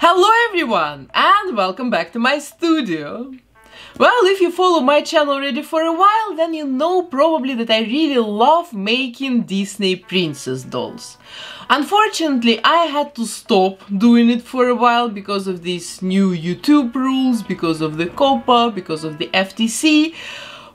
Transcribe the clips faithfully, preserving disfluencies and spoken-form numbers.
Hello everyone and welcome back to my studio! Well, if you follow my channel already for a while, then you know probably that I really love making Disney princess dolls. Unfortunately, I had to stop doing it for a while because of these new YouTube rules, because of the COPPA, because of the F T C.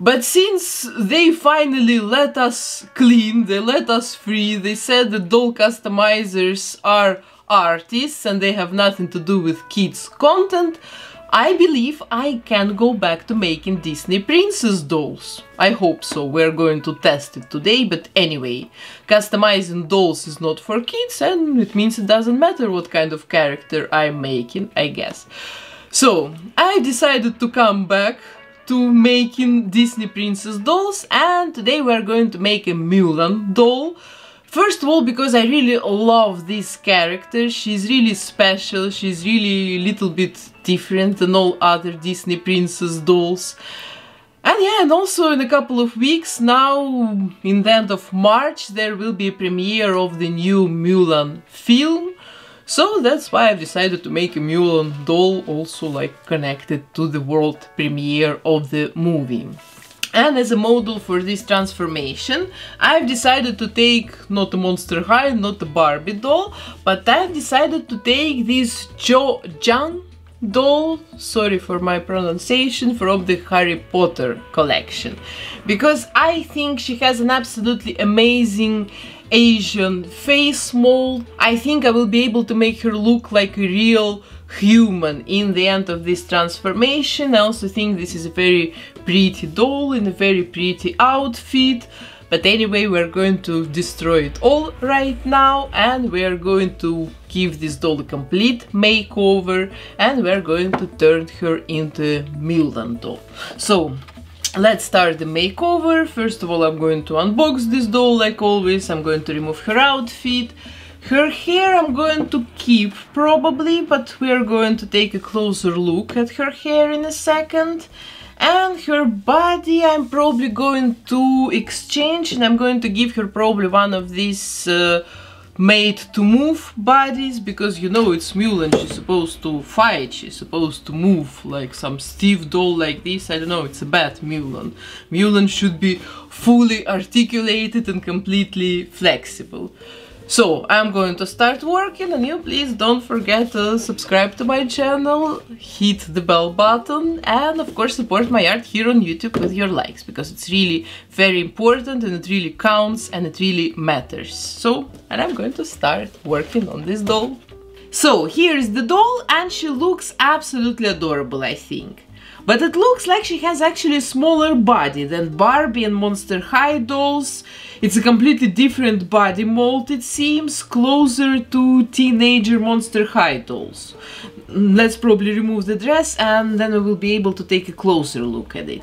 But since they finally let us clean, they let us free, they said the doll customizers are artists and they have nothing to do with kids' content, I believe I can go back to making Disney princess dolls. I hope so. We're going to test it today, but anyway, customizing dolls is not for kids and it means it doesn't matter what kind of character I'm making, I guess. So, I decided to come back to making Disney princess dolls and today we're going to make a Mulan doll. First of all, because I really love this character, she's really special, she's really a little bit different than all other Disney princess dolls. And yeah, and also in a couple of weeks now, in the end of March, there will be a premiere of the new Mulan film. So that's why I've decided to make a Mulan doll also like connected to the world premiere of the movie. And as a model for this transformation, I've decided to take not a Monster High, not a Barbie doll, but I've decided to take this Cho Chang doll, sorry for my pronunciation, from the Harry Potter collection. Because I think she has an absolutely amazing Asian face mold. I think I will be able to make her look like a real human in the end of this transformation. I also think this is a very pretty doll in a very pretty outfit. But anyway, we're going to destroy it all right now and we're going to give this doll a complete makeover and we're going to turn her into Mulan doll. So, let's start the makeover. First of all, I'm going to unbox this doll like always. I'm going to remove her outfit. Her hair I'm going to keep probably, but we are going to take a closer look at her hair in a second. And her body I'm probably going to exchange and I'm going to give her probably one of these uh, made to move bodies, because you know it's Mulan, she's supposed to fight, she's supposed to move like some stiff doll like this. I don't know, it's a bad Mulan. Mulan should be fully articulated and completely flexible. So, I'm going to start working and you please don't forget to subscribe to my channel, hit the bell button and of course support my art here on YouTube with your likes, because it's really very important and it really counts and it really matters. So, and I'm going to start working on this doll. So, here is the doll and she looks absolutely adorable, I think. But it looks like she has actually a smaller body than Barbie and Monster High dolls. It's a completely different body mold, it seems, closer to teenager Monster High dolls. Let's probably remove the dress and then we will be able to take a closer look at it.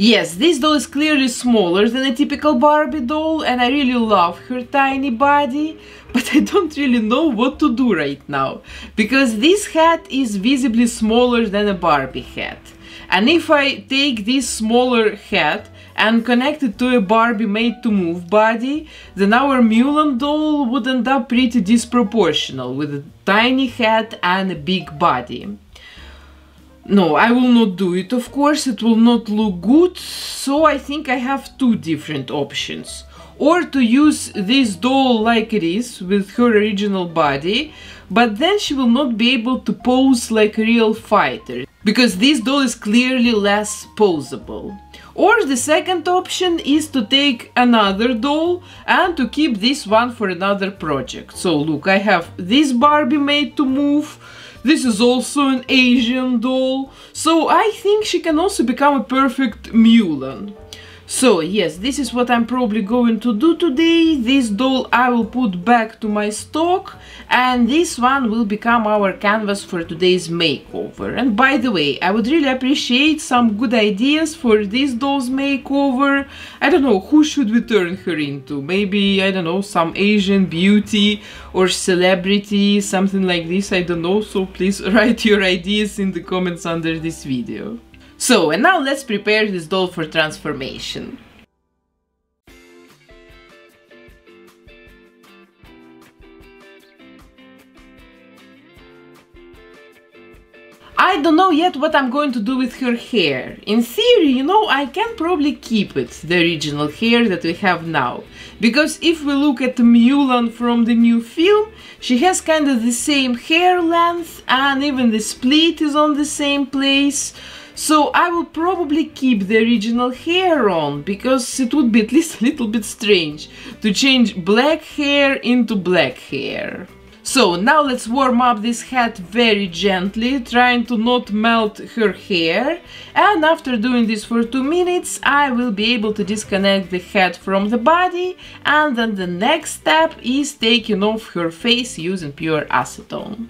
Yes, this doll is clearly smaller than a typical Barbie doll and I really love her tiny body, but I don't really know what to do right now, because this hat is visibly smaller than a Barbie hat. And if I take this smaller hat and connect it to a Barbie made-to-move body, then our Mulan doll would end up pretty disproportional, with a tiny hat and a big body. No, I will not do it, of course, it will not look good, so I think I have two different options. Or to use this doll like it is, with her original body, but then she will not be able to pose like a real fighter, because this doll is clearly less poseable. Or the second option is to take another doll and to keep this one for another project. So look, I have this Barbie made to move. This is also an Asian doll, so I think she can also become a perfect Mulan. So yes, this is what I'm probably going to do today. This doll I will put back to my stock and this one will become our canvas for today's makeover. And by the way, I would really appreciate some good ideas for this doll's makeover. I don't know, who should we turn her into? Maybe, I don't know, some Asian beauty or celebrity, something like this, I don't know. So please write your ideas in the comments under this video. So, and now let's prepare this doll for transformation. I don't know yet what I'm going to do with her hair. In theory, you know, I can probably keep it, the original hair that we have now. Because if we look at Mulan from the new film, she has kind of the same hair length and even the split is on the same place. So I will probably keep the original hair on, because it would be at least a little bit strange to change black hair into black hair. So now let's warm up this hat very gently, trying to not melt her hair, and after doing this for two minutes I will be able to disconnect the hat from the body, and then the next step is taking off her face using pure acetone.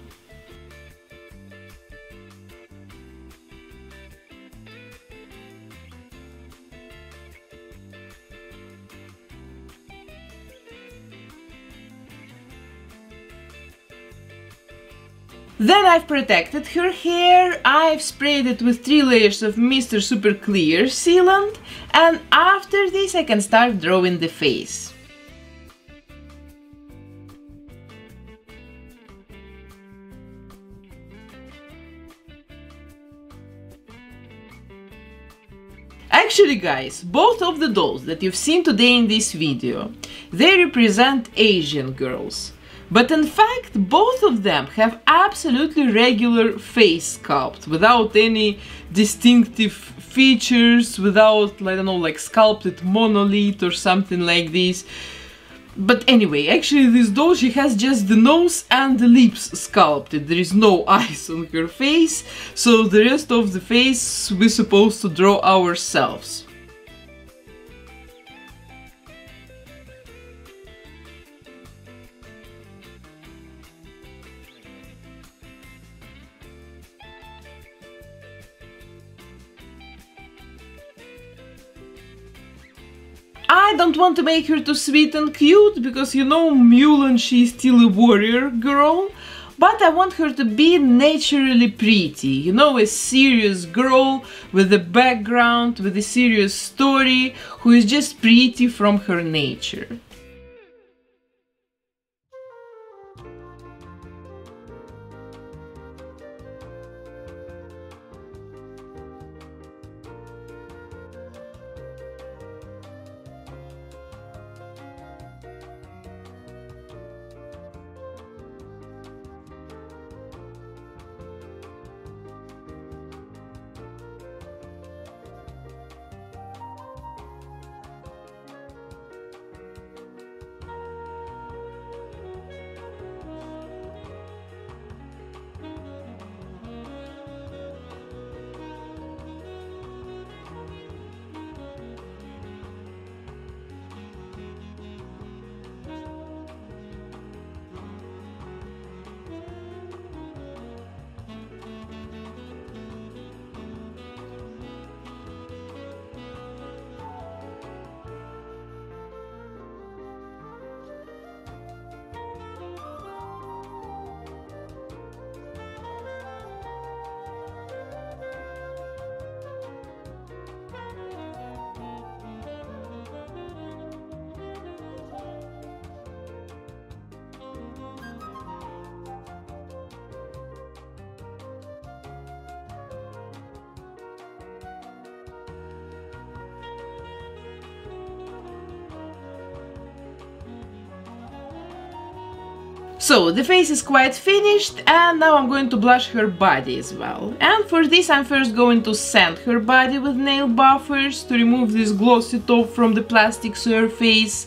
Then I've protected her hair, I've sprayed it with three layers of Mister Super Clear sealant, and after this I can start drawing the face. Actually guys, both of the dolls that you've seen today in this video, they represent Asian girls. But in fact, both of them have absolutely regular face sculpt, without any distinctive features, without, I don't know, like sculpted monolith or something like this. But anyway, actually this doll, she has just the nose and the lips sculpted, there is no eyes on her face, so the rest of the face we're supposed to draw ourselves. I don't want to make her too sweet and cute, because you know Mulan, she is still a warrior girl, but I want her to be naturally pretty, you know, a serious girl with a background, with a serious story, who is just pretty from her nature. So, the face is quite finished, and now I'm going to blush her body as well. And for this I'm first going to sand her body with nail buffers to remove this glossy top from the plastic surface.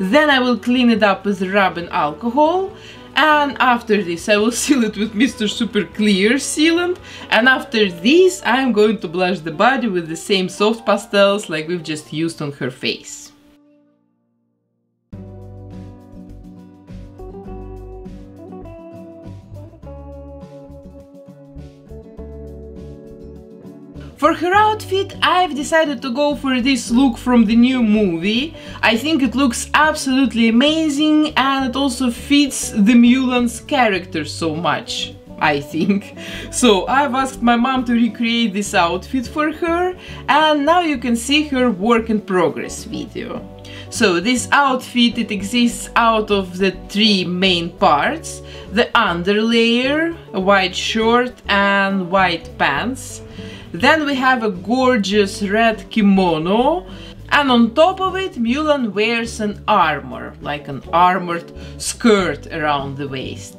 Then I will clean it up with rub and alcohol. And after this I will seal it with Mister Super Clear sealant. And after this I'm going to blush the body with the same soft pastels like we've just used on her face. For her outfit, I've decided to go for this look from the new movie. I think it looks absolutely amazing, and it also fits the Mulan's character so much. I think. So I've asked my mom to recreate this outfit for her, and now you can see her work in progress video. So this outfit, it exists out of the three main parts: the underlayer, a white shirt and white pants. Then we have a gorgeous red kimono, and on top of it Mulan wears an armor, like an armored skirt around the waist.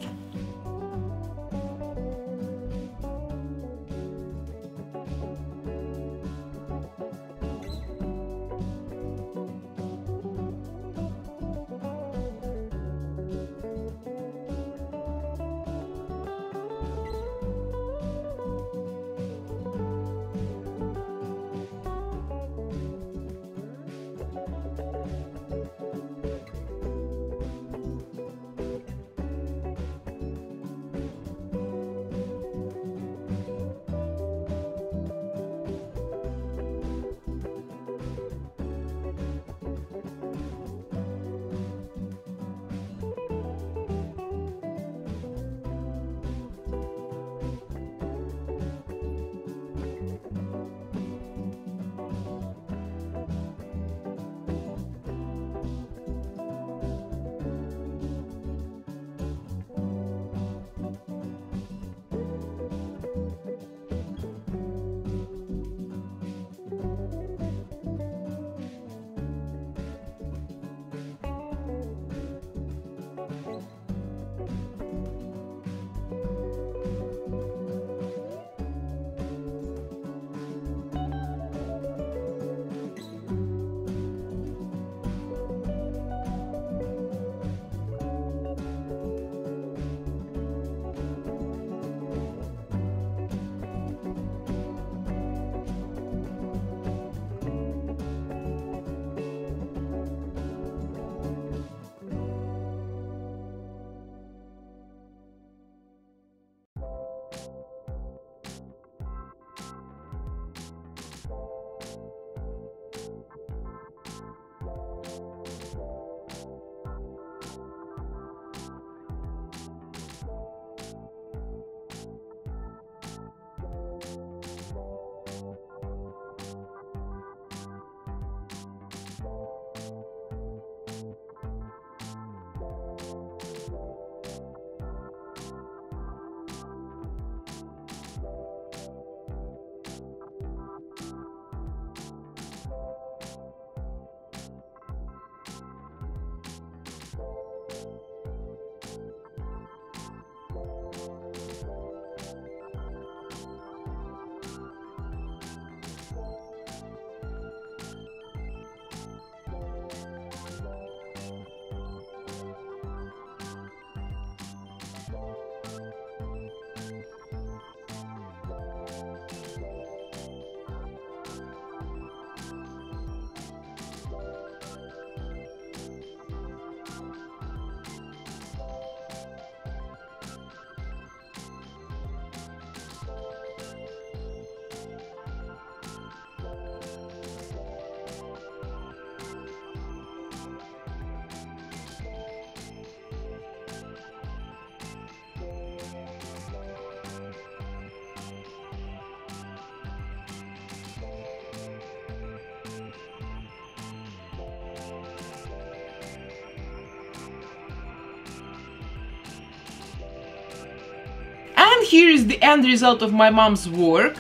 Here is the end result of my mom's work.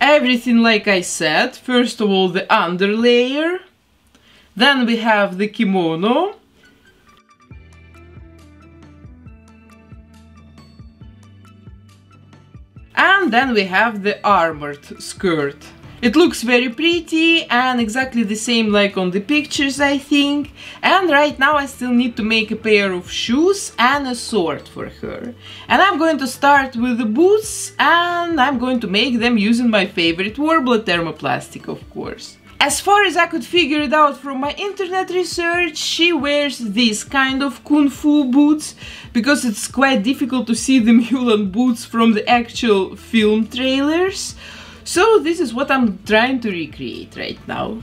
Everything like I said. First of all, the underlayer. Then we have the kimono. And then we have the armored skirt. It looks very pretty and exactly the same like on the pictures, I think. And right now I still need to make a pair of shoes and a sword for her. And I'm going to start with the boots, and I'm going to make them using my favorite Worbla thermoplastic, of course. As far as I could figure it out from my internet research, she wears this kind of kung fu boots, because it's quite difficult to see the Mulan boots from the actual film trailers. So this is what I'm trying to recreate right now.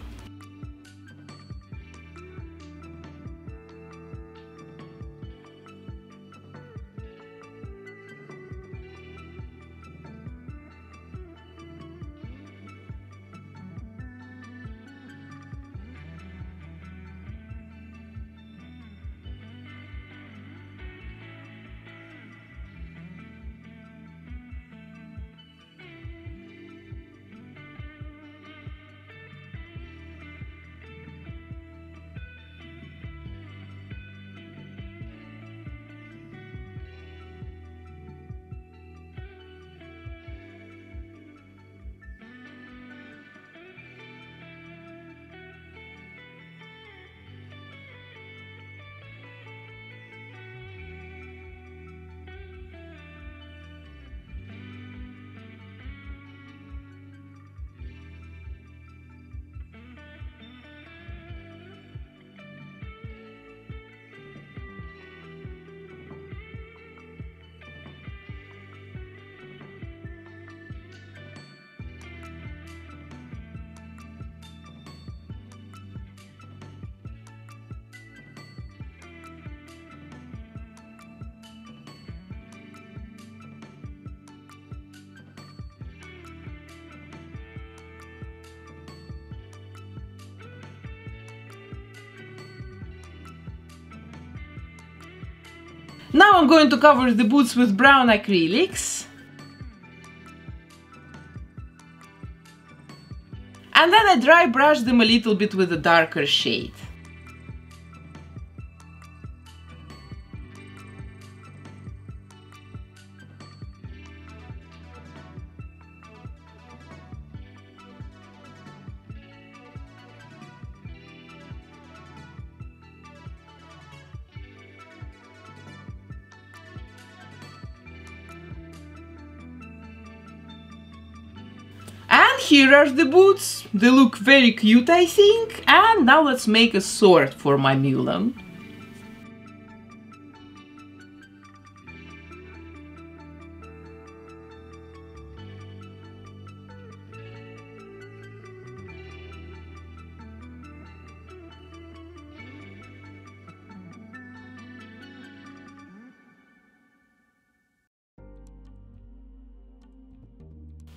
Now I'm going to cover the boots with brown acrylics. And then I dry brush them a little bit with a darker shade. Here are the boots, they look very cute, I think, and now let's make a sword for my Mulan.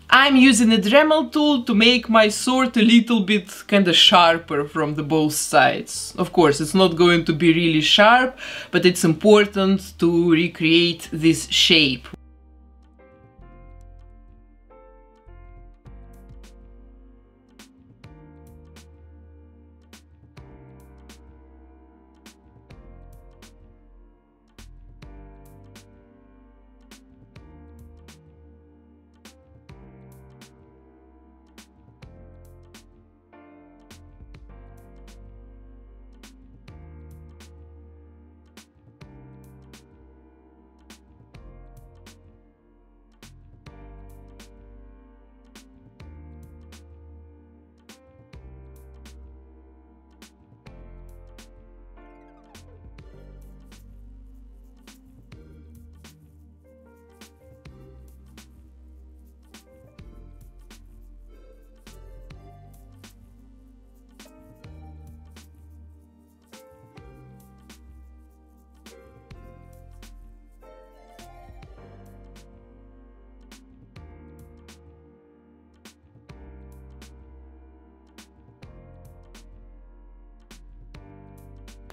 I'm using a Dremel tool to make my sword a little bit kind of sharper from the both sides. Of course, it's not going to be really sharp, but it's important to recreate this shape.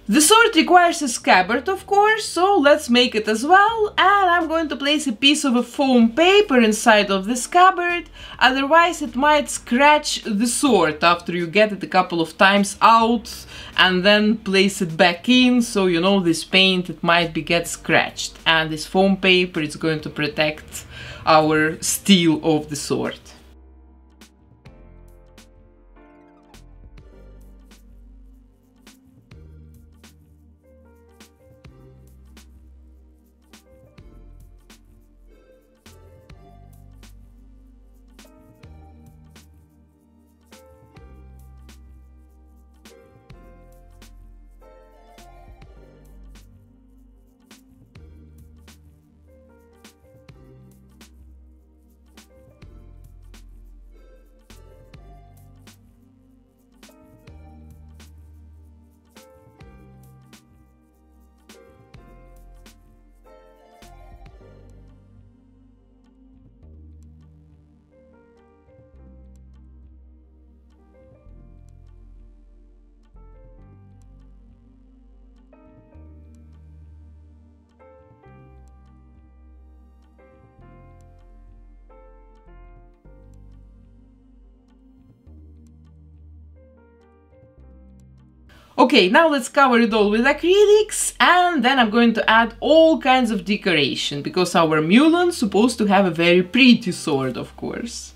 The sword requires a scabbard, of course, so let's make it as well, and I'm going to place a piece of a foam paper inside of the scabbard, otherwise it might scratch the sword after you get it a couple of times out and then place it back in, so you know this paint, it might be get scratched, and this foam paper is going to protect our steel of the sword. Okay, now let's cover it all with acrylics, and then I'm going to add all kinds of decoration, because our Mulan is supposed to have a very pretty sword, of course.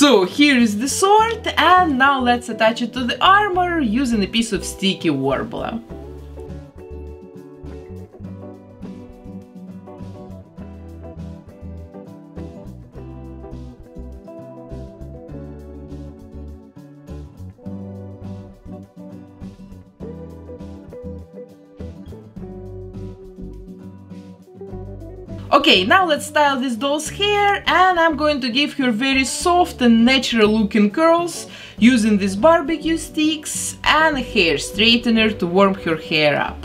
So here is the sword, and now let's attach it to the armor using a piece of sticky Worbla. Okay, now let's style this doll's hair, and I'm going to give her very soft and natural looking curls using these barbecue sticks and a hair straightener to warm her hair up.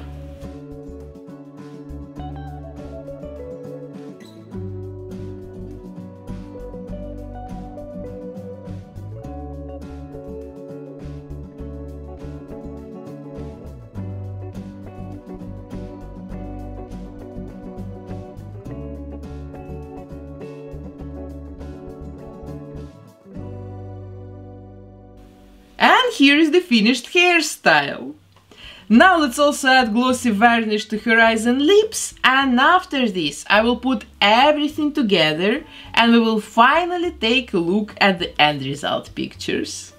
And here is the finished hairstyle. Now let's also add glossy varnish to her eyes and lips, and after this I will put everything together and we will finally take a look at the end result pictures.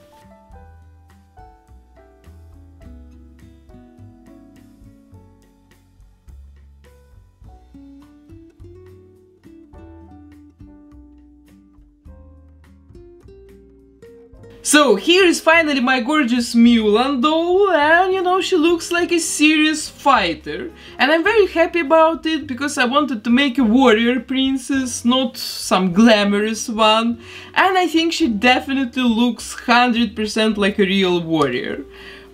So here is finally my gorgeous Mulan doll, and you know, she looks like a serious fighter. And I'm very happy about it, because I wanted to make a warrior princess, not some glamorous one. And I think she definitely looks one hundred percent like a real warrior.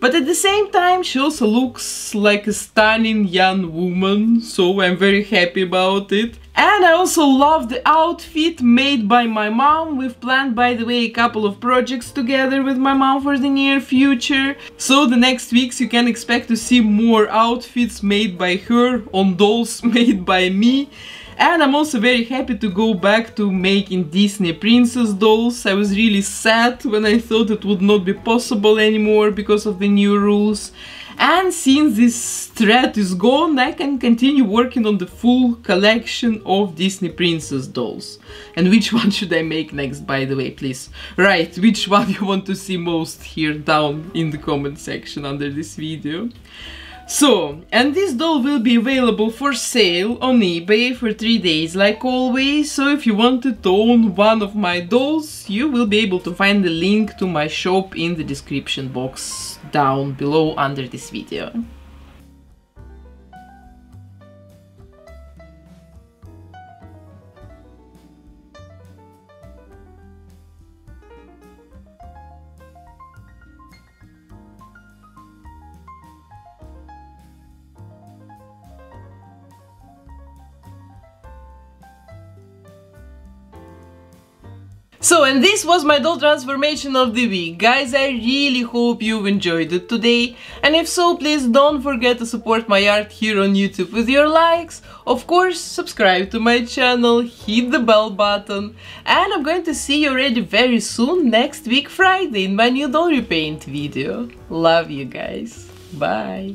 But at the same time, she also looks like a stunning young woman, so I'm very happy about it. And I also love the outfit made by my mom. We've planned, by the way, a couple of projects together with my mom for the near future. So the next weeks you can expect to see more outfits made by her on dolls made by me. And I'm also very happy to go back to making Disney princess dolls. I was really sad when I thought it would not be possible anymore because of the new rules. And since this threat is gone, I can continue working on the full collection of Disney princess dolls. And which one should I make next, by the way, please? Right, which one you want to see most here down in the comment section under this video. So, and this doll will be available for sale on eBay for three days like always, so if you wanted to own one of my dolls, you will be able to find the link to my shop in the description box down below under this video. So, and this was my doll transformation of the week. Guys, I really hope you've enjoyed it today. And if so, please don't forget to support my art here on YouTube with your likes. Of course, subscribe to my channel, hit the bell button. And I'm going to see you already very soon, next week Friday, in my new doll repaint video. Love you guys. Bye.